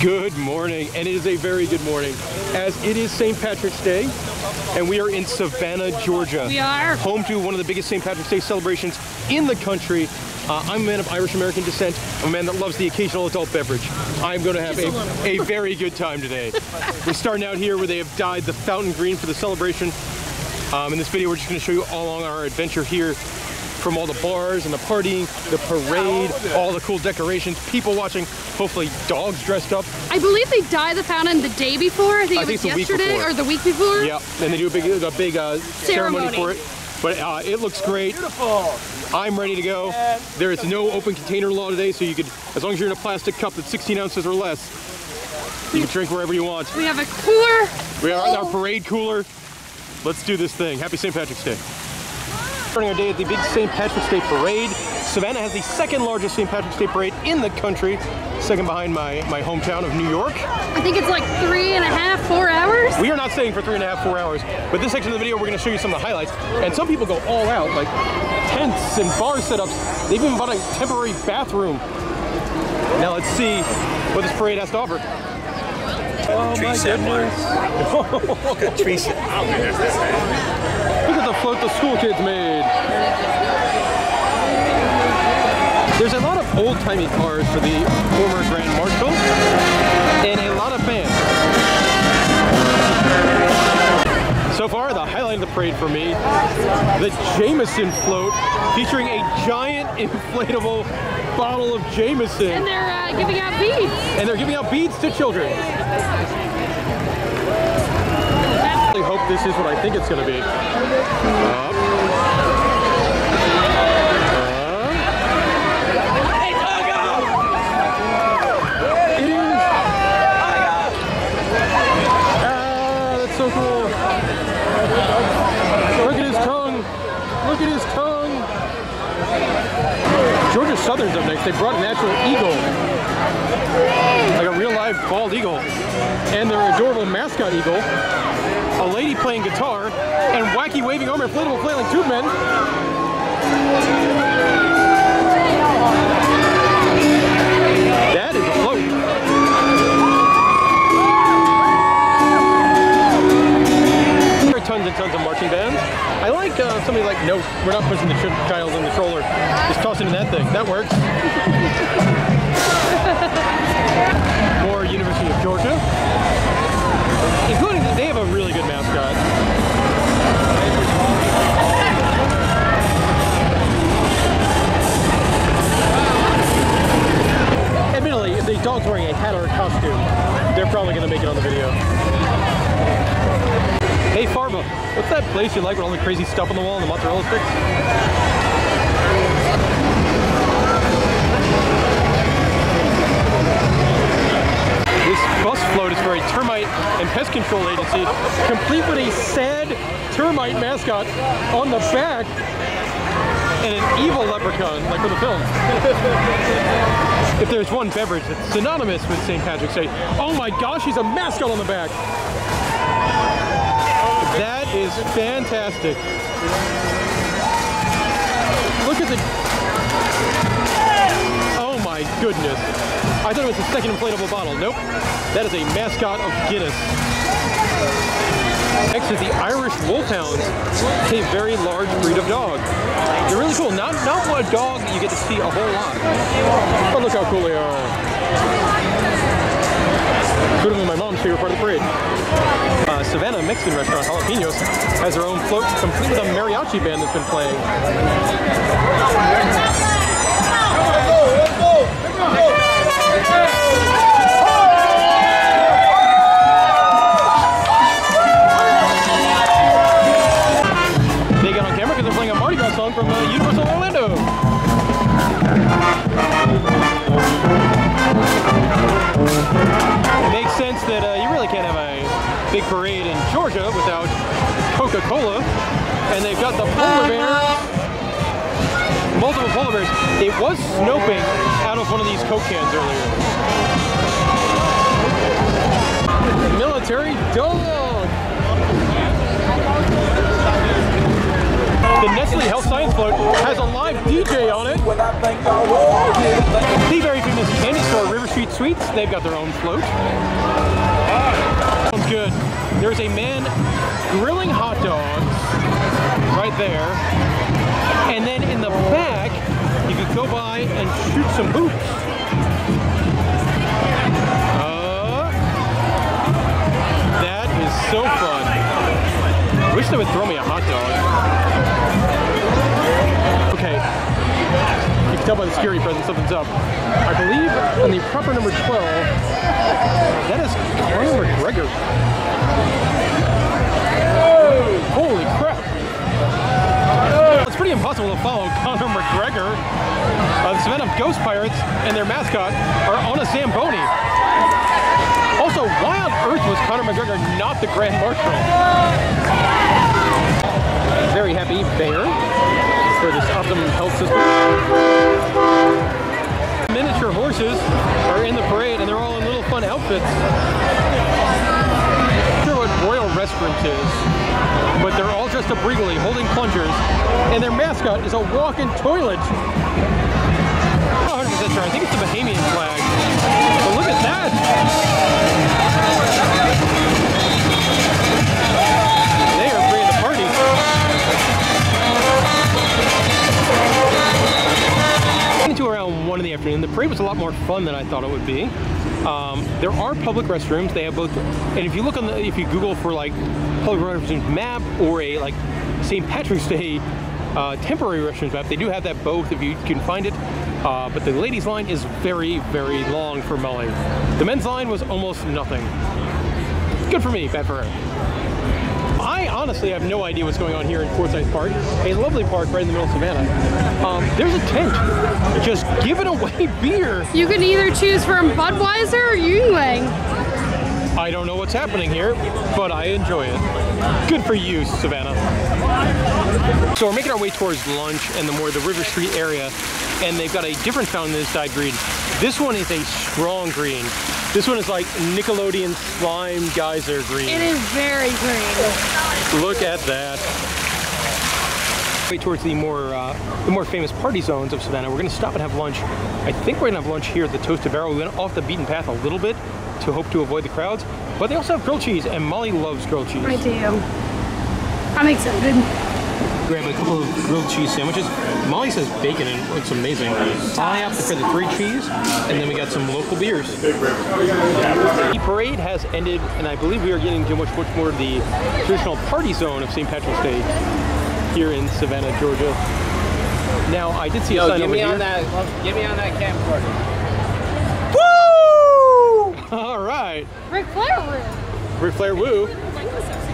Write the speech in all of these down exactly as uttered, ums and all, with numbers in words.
Good morning, and it is a very good morning, as it is Saint Patrick's Day, and we are in Savannah, Georgia. We are. Home to one of the biggest Saint Patrick's Day celebrations in the country. Uh, I'm a man of Irish-American descent. I'm a man that loves the occasional adult beverage. I'm going to have a, a very good time today. We're starting out here where they have dyed the fountain green for the celebration. Um, in this video, we're just going to show you all along our adventure here, from all the bars and the partying, the parade, all the cool decorations, people watching, hopefully dogs dressed up. I believe they dye the fountain the day before. I think I it was think yesterday or the week before. Yeah, and they do a big, a big uh, ceremony. ceremony for it. But uh, it looks great. Beautiful. I'm ready to go. There is no open container law today, so you could, as long as you're in a plastic cup that's sixteen ounces or less, you can drink wherever you want. We have a cooler. We have our parade cooler. Let's do this thing. Happy Saint Patrick's Day. Starting our day at the big Saint Patrick's Day parade. Savannah has the second largest Saint Patrick's Day parade in the country, second behind my, my hometown of New York. I think it's like three and a half, four hours. We are not staying for three and a half, four hours, but this section of the video, we're gonna show you some of the highlights. And some people go all out, like tents and bar setups. They've even bought a temporary bathroom. Now let's see what this parade has to offer. Oh my goodness. Look at the float the school kids made. There's a lot of old-timey cars for the former Grand Marshal and a lot of fans. So far, the highlight of the parade for me, the Jameson float featuring a giant inflatable bottle of Jameson. And they're uh, giving out beads. And they're giving out beads to children. I really hope this is what I think it's going to be. Up. Up. It is. Ah, that's so cool. Look at his tongue. Look at his tongue. Georgia Southern's up next. They brought an actual eagle, like a real live bald eagle, and their adorable mascot eagle, a lady playing guitar, and wacky waving arm inflatable flailing tube men. That is a float. Tons and tons of marching bands. I like uh, somebody like, no, we're not pushing the child in the stroller. Just toss him in that thing. That works. More University of Georgia. Including, they have a really good mascot. Admittedly, if the dog's wearing a hat or a costume, they're probably going to make it on the video. Hey Farva, what's that place you like with all the crazy stuff on the wall and the mozzarella sticks? This bus float is for a termite and pest control agency, complete with a sad termite mascot on the back and an evil leprechaun, like from the film. If there's one beverage that's synonymous with Saint Patrick's Day, oh my gosh, he's a mascot on the back! That is fantastic. Look at the... Oh my goodness. I thought it was the second inflatable bottle. Nope. That is a mascot of Guinness. Next is the Irish Wolfhounds. It's a very large breed of dog. They're really cool. Not, not a dog that you get to see a whole lot. But look how cool they are. Good one, my mom's favorite part of the parade. Uh, Savannah Mexican restaurant, Jalapenos, has her own float complete with a mariachi band that's been playing. They got on camera because they're playing a Mardi Gras song from uh, Universal Orlando. Makes sense that uh, you really can't have a big parade in Georgia without Coca-Cola, and they've got the polar bears, multiple polar bears. It was snowing out of one of these Coke cans earlier. Military dog! The Nestle Health Science float has a live D J on it. The very famous candy store, River Street Street Sweets, they've got their own float. Ah, sounds good. There's a man grilling hot dogs right there. And then in the back, you could go by and shoot some hoops. Uh, that is so fun. Wish they would throw me a hot dog. Okay. You can tell by the security presence something's up. I believe on the proper number twelve, that is Conor McGregor. Holy crap. It's pretty impossible to follow Conor McGregor. Uh, the Savannah Ghost Pirates and their mascot are on a Zamboni. Also, why on earth was Conor McGregor not the Grand Marshal? Very happy bear. For this optimum health system. Miniature horses are in the parade and they're all in little fun outfits. I'm not sure what Royal Restaurant is, but they're all dressed up regally, holding plungers, and their mascot is a walk-in toilet. I'm not one hundred percent sure, I think it's the Bahamian flag, but look at that! Around one in the afternoon, the parade was a lot more fun than I thought it would be. Um, there are public restrooms. They have both, and if you look on the, if you Google for like public restrooms map or a like Saint Patrick's Day uh, temporary restrooms map, they do have that both if you can find it. Uh, but the ladies' line is very, very long for Molly. The men's line was almost nothing. Good for me, bad for her. I honestly have no idea what's going on here in Forsyth Park, a lovely park right in the middle of Savannah. Um, there's a tent just giving away beer. You can either choose from Budweiser or Yuengling. I don't know what's happening here, but I enjoy it. Good for you, Savannah. So we're making our way towards lunch and the more the River Street area, and they've got a different fountain that's dyed green. This one is a strong green. This one is like Nickelodeon slime geyser green. It is very green. Look at that. Towards the more uh, the more famous party zones of Savannah. We're going to stop and have lunch. I think we're going to have lunch here at the Toasted Barrel. We went off the beaten path a little bit to hope to avoid the crowds, but they also have grilled cheese, and Molly loves grilled cheese. I do. I'm excited. Grab a couple of grilled cheese sandwiches. Molly says bacon, and it's amazing. I opted for the three cheese, and then we got some local beers. The parade has ended, and I believe we are getting to much, much more the traditional party zone of Saint Patrick's Day here in Savannah, Georgia. Now, I did see a Yo, sign get over me here. On that, get me on that camcorder. Woo! All right. Ric Flair woo. Ric Flair woo.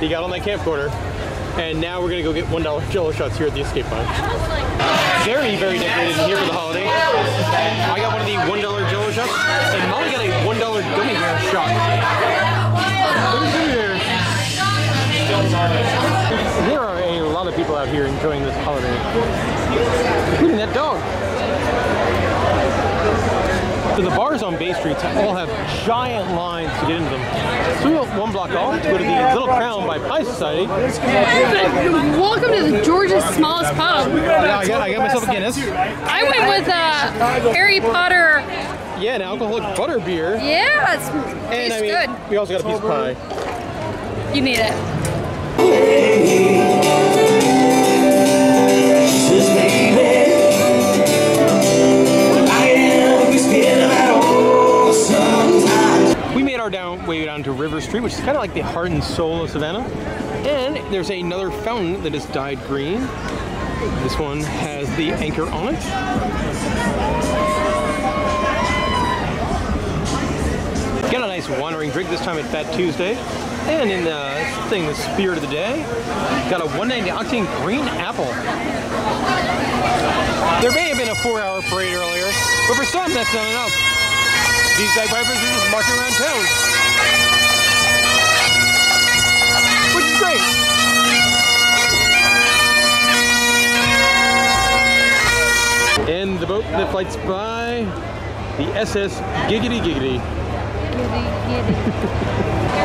He got on that camcorder. And now we're going to go get one dollar jello shots here at the Escape Pod. Very, very decorated here for the holiday. I got one of the one dollar jello shots, and Molly got a one dollar gummy bear shot. There are a lot of people out here enjoying this holiday, including that dog. So the bars on Bay Street all have giant lines to get into them. So we went one block off to go to the Little Crown by Pie Society. Welcome to the Georgia's smallest pub. Yeah, I got, I got myself a Guinness. I went with uh, Harry Potter. Yeah, an alcoholic butter beer. Yeah, it's and, tastes I mean, good. We also got a piece of pie. You need it. We made our down way down to River Street, which is kind of like the heart and soul of Savannah. And there's another fountain that is dyed green. This one has the anchor on it. Got a nice wandering drink this time at Fat Tuesday. And in the thing, the spirit of the day, got a one ninety octane green apple. There may have been a four hour parade earlier, but for some that's not enough. These bagpipers are just marching around town, which is great. And the boat that flights by, the S S Giggity Giggity.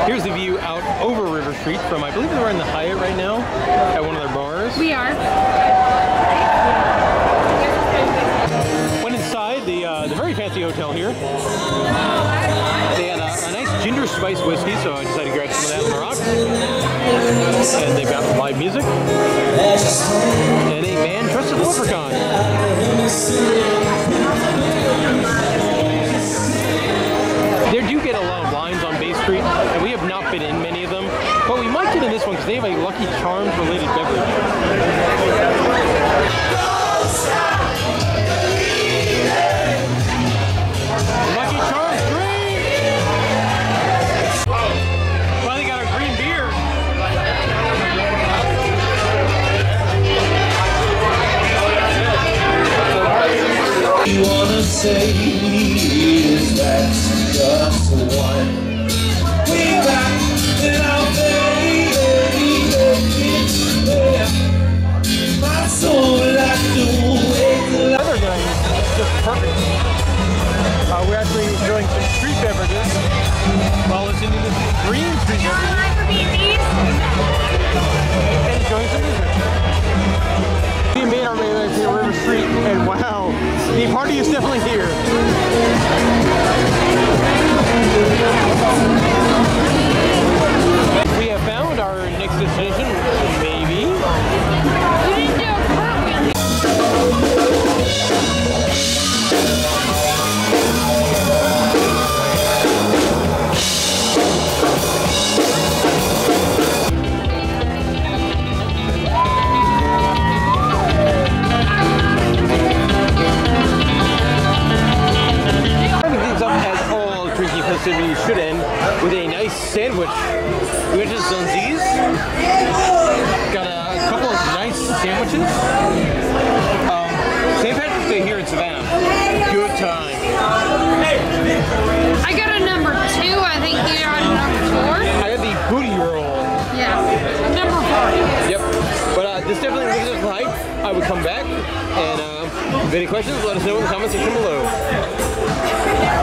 Here's the view out over River Street from, I believe we're in the Hyatt right now, at one of their bars. We are. Went inside the uh, It's a very fancy hotel here. They had a, a nice ginger spice whiskey, so I decided to grab some of that in the rocks. And they've got live music. And a man dressed as a leprechaun. There do get a lot of lines on Bay Street, and we have not been in many of them. But we might get in this one because they have a Lucky Charms related beverage. Lucky Charms green! Whoa. Finally got our green beer. You wanna say is that just one? We got it out there. My soul like to wake up. Another night is just perfect. Uh, we're actually enjoying some street beverages while listening to the green street beverages. You don't like for B and B's? And enjoying some music. We made our way back to River Street, and wow, the party is definitely here. We have found our next destination, maybe. You didn't do a program. We should end with a nice sandwich. We went to Zunzi's, got a couple of nice sandwiches. Um, Saint Patrick's Day here in Savannah. Good time. I got a number two. I think you got a number four. I got the booty roll. Yeah, number four. Yep. But uh, this definitely lives up to the hype. I would come back. And uh, if any questions, let us know in the comment section below.